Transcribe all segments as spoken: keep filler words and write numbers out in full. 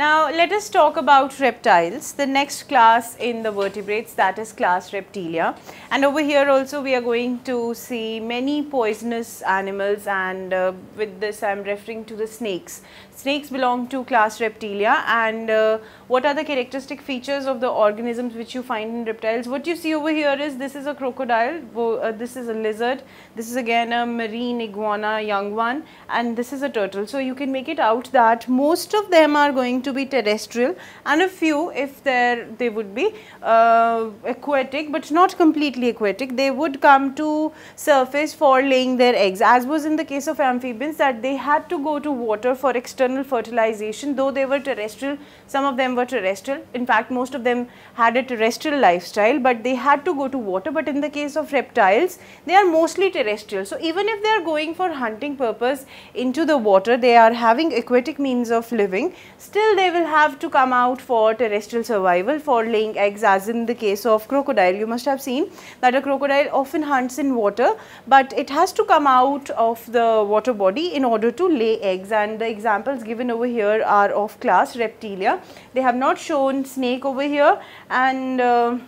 Now let us talk about reptiles, the next class in the vertebrates, that is class Reptilia, and over here also we are going to see many poisonous animals, and uh, with this I am referring to the snakes. Snakes belong to class Reptilia, and uh, what are the characteristic features of the organisms which you find in reptiles? What you see over here is this is a crocodile, uh, this is a lizard, this is again a marine iguana, young one, and this is a turtle. So you can make it out that most of them are going to to be terrestrial, and a few, if there they would be uh, aquatic, but not completely aquatic. They would come to surface for laying their eggs, as was in the case of amphibians, that they had to go to water for external fertilization. Though they were terrestrial, some of them were terrestrial, in fact most of them had a terrestrial lifestyle, but they had to go to water. But in the case of reptiles, they are mostly terrestrial, so even if they are going for hunting purpose into the water, they are having aquatic means of living, still they will have to come out for terrestrial survival for laying eggs, as in the case of crocodile. You must have seen that a crocodile often hunts in water, but it has to come out of the water body in order to lay eggs, and the examples given over here are of class Reptilia. They have not shown snake over here, and uh,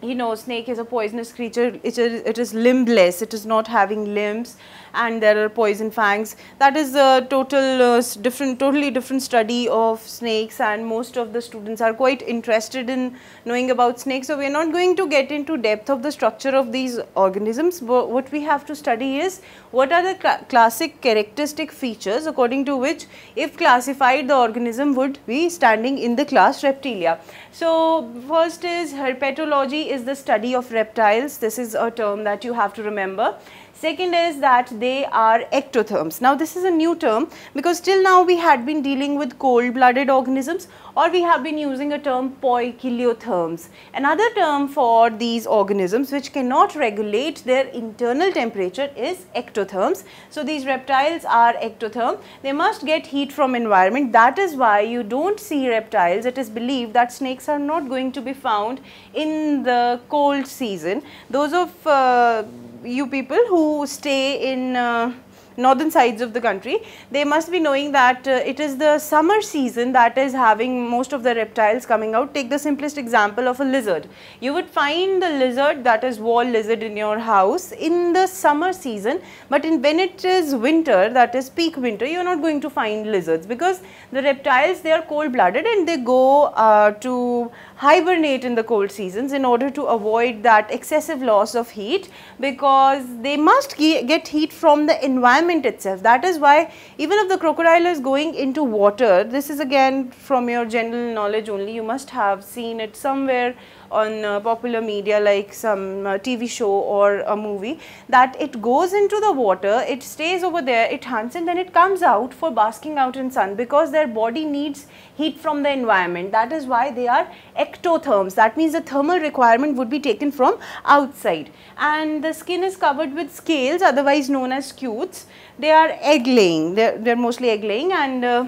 you know, snake is a poisonous creature. It is, it is limbless, it is not having limbs, and there are poison fangs. That is a total uh, different, totally different study of snakes, and most of the students are quite interested in knowing about snakes. So we are not going to get into depth of the structure of these organisms, but what we have to study is what are the cl- classic characteristic features according to which, if classified, the organism would be standing in the class Reptilia. So first is herpetology, is the study of reptiles. This is a term that you have to remember. Second is that they are ectotherms. Now this is a new term, because till now we had been dealing with cold-blooded organisms, or we have been using a term poikiliotherms, another term for these organisms which cannot regulate their internal temperature is ectotherms. So these reptiles are ectotherm, they must get heat from environment. That is why you don't see reptiles, it is believed that snakes are not going to be found in the cold season. Those of uh, you people who stay in uh, northern sides of the country, they must be knowing that uh, it is the summer season that is having most of the reptiles coming out. Take the simplest example of a lizard. You would find the lizard, that is wall lizard, in your house in the summer season, but in when it is winter, that is peak winter, you are not going to find lizards, because the reptiles, they are cold blooded and they go uh, to hibernate in the cold seasons in order to avoid that excessive loss of heat, because they must get heat from the environment itself. That is why even if the crocodile is going into water, this is again from your general knowledge only, you must have seen it somewhere on uh, popular media, like some uh, T V show or a movie, that it goes into the water, it stays over there, it hunts, and then it comes out for basking out in sun, because their body needs heat from the environment. That is why they are ectotherms. That means the thermal requirement would be taken from outside, and the skin is covered with scales, otherwise known as scutes. They are egg laying, they're, they're mostly egg laying, and uh,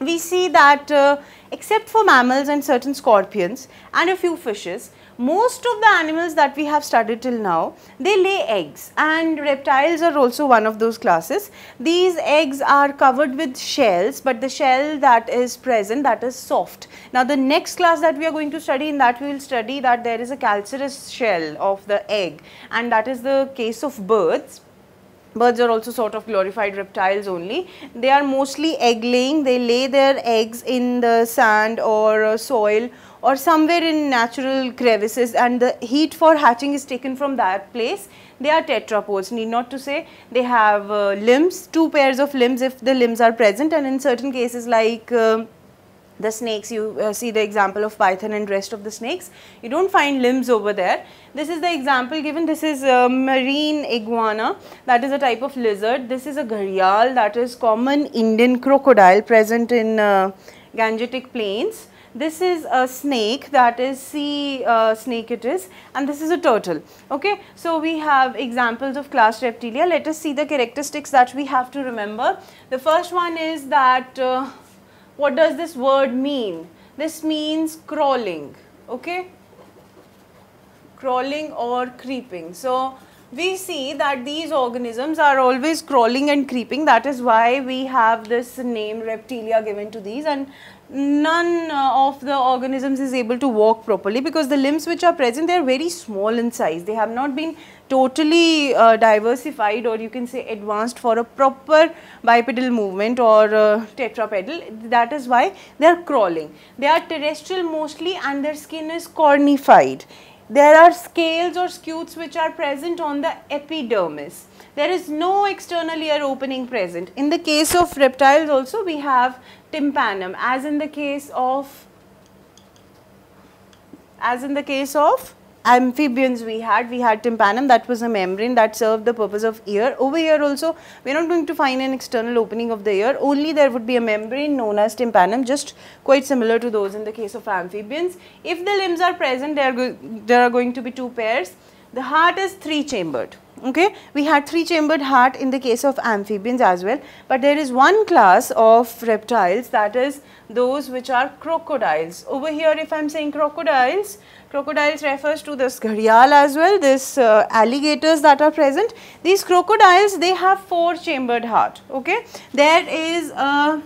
we see that uh, except for mammals and certain scorpions and a few fishes, most of the animals that we have studied till now, they lay eggs, and reptiles are also one of those classes. These eggs are covered with shells, but the shell that is present, that is soft. Now the next class that we are going to study, in that we will study that there is a calcareous shell of the egg, and that is the case of birds. Birds are also sort of glorified reptiles only. They are mostly egg laying. They lay their eggs in the sand or soil or somewhere in natural crevices, and the heat for hatching is taken from that place. They are tetrapods, need not to say. They have uh, limbs, two pairs of limbs if the limbs are present, and in certain cases like uh, the snakes, you uh, see the example of python and rest of the snakes, you don't find limbs over there. This is the example given. This is a marine iguana, that is a type of lizard. This is a gharial, that is common Indian crocodile present in uh, Gangetic plains. This is a snake, that is sea uh, snake it is, and this is a turtle. Okay, so we have examples of class Reptilia. Let us see the characteristics that we have to remember. The first one is that uh, what does this word mean? This means crawling, okay? Crawling or creeping. So we see that these organisms are always crawling and creeping. That is why we have this name Reptilia given to these, and none of the organisms is able to walk properly because the limbs which are present, they are very small in size. They have not been totally uh, diversified, or you can say advanced for a proper bipedal movement or uh, tetrapedal. That is why they are crawling. They are terrestrial mostly, and their skin is cornified. There are scales or scutes which are present on the epidermis. There is no external ear opening present. In the case of reptiles also, we have tympanum, as in the case of as in the case of amphibians we had, we had tympanum, that was a membrane that served the purpose of ear. Over here also, we are not going to find an external opening of the ear, only there would be a membrane known as tympanum, just quite similar to those in the case of amphibians. If the limbs are present, there are, there are going to be two pairs. The heart is three-chambered. Okay, we had three-chambered heart in the case of amphibians as well, but there is one class of reptiles, that is those which are crocodiles. Over here, if I am saying crocodiles, crocodiles refers to this gharial as well, this uh, alligators that are present. These crocodiles, they have four-chambered heart. Okay, there is a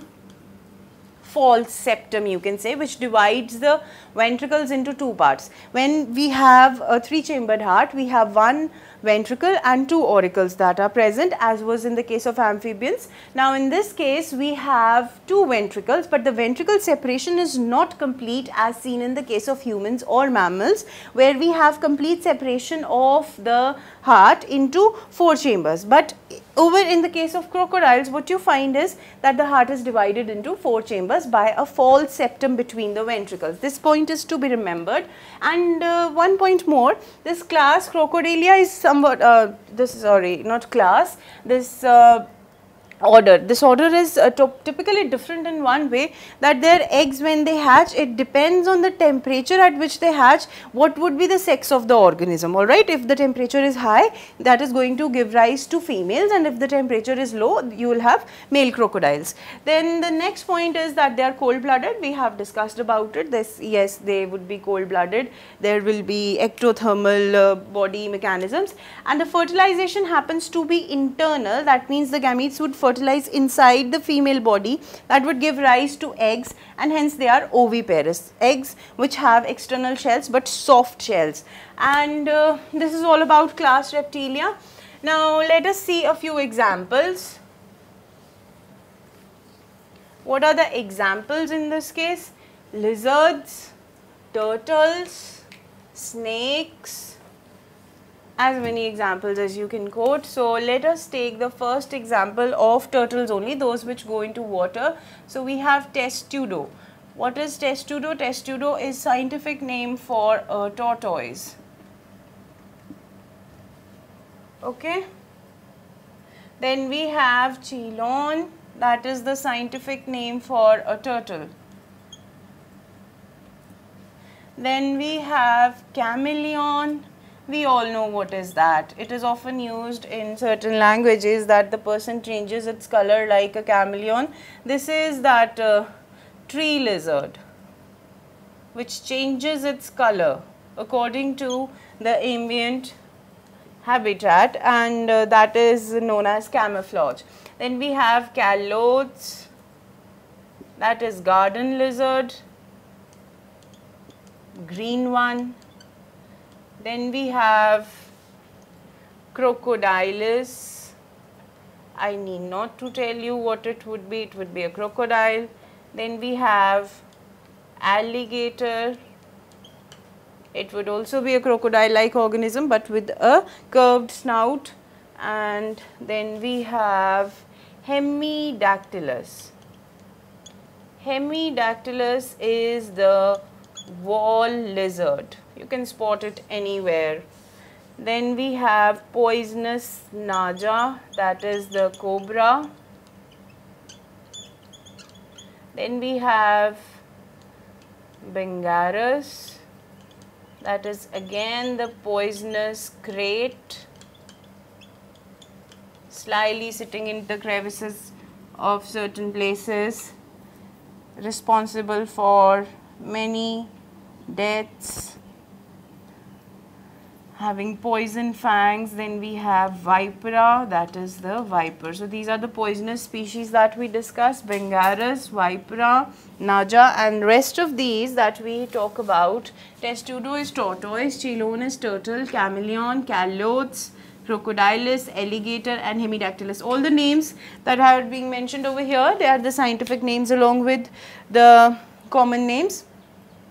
false septum, you can say, which divides the ventricles into two parts. When we have a three-chambered heart, we have one ventricle and two auricles that are present, as was in the case of amphibians. Now in this case, we have two ventricles, but the ventricle separation is not complete as seen in the case of humans or mammals, where we have complete separation of the heart into four chambers. But over in the case of crocodiles, what you find is that the heart is divided into four chambers by a false septum between the ventricles. This point is to be remembered. And uh, one point more, this class Crocodilia is somewhat uh, this sorry not class this uh, order this order is uh, typically different in one way, that their eggs, when they hatch, it depends on the temperature at which they hatch, what would be the sex of the organism. All right, if the temperature is high, that is going to give rise to females, and if the temperature is low, you will have male crocodiles. Then the next point is that they are cold-blooded. We have discussed about it. This, yes, they would be cold-blooded. There will be ectothermal uh, body mechanisms, and the fertilization happens to be internal. That means the gametes would fertilize inside the female body, that would give rise to eggs, and hence they are oviparous, eggs which have external shells but soft shells. And uh, this is all about class Reptilia. Now let us see a few examples. What are the examples in this case? Lizards, turtles, snakes, as many examples as you can quote. So let us take the first example of turtles only, those which go into water. So we have Testudo. What is Testudo? Testudo is scientific name for a tortoise. Okay. Then we have Chilon, that is the scientific name for a turtle. Then we have Chameleon. We all know what is that. It is often used in certain languages that the person changes its color like a chameleon. This is that uh, tree lizard which changes its color according to the ambient habitat, and uh, that is known as camouflage. Then we have Calotes, that is garden lizard, green one. Then we have Crocodilus. I need not to tell you what it would be, it would be a crocodile. Then we have alligator. It would also be a crocodile-like organism but with a curved snout. And then we have Hemidactylus. Hemidactylus is the wall lizard. You can spot it anywhere. Then we have poisonous naja, that is the cobra. Then we have Bungarus, that is again the poisonous crate, slyly sitting in the crevices of certain places, responsible for many deaths. having poison fangs. Then we have vipera, that is the viper. So these are the poisonous species that we discussed: Bungarus, vipera, naja, and rest of these that we talk about. Testudo is tortoise, Chilon is turtle, chameleon, calotes, crocodilus, alligator, and hemidactylus. All the names that are being mentioned over here, they are the scientific names along with the common names.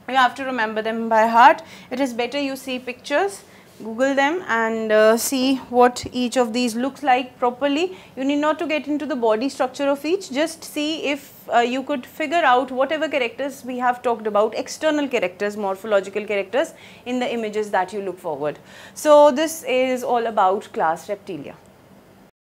You have to remember them by heart. It is better you see pictures, Google them, and uh, see what each of these looks like properly. You need not to get into the body structure of each, just see if uh, you could figure out whatever characters we have talked about, external characters, morphological characters, in the images that you look forward. So this is all about class Reptilia.